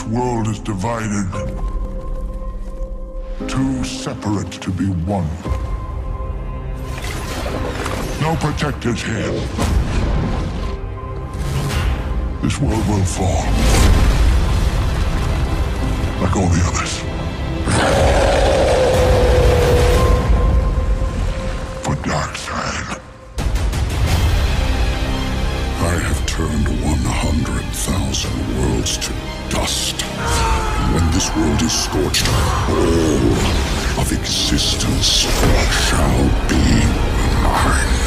This world is divided, too separate to be one. No protectors here. This world will fall, like all the others. For Darkseid, I have turned 100,000 worlds to dust. And when this world is scorched, all of existence shall be mine.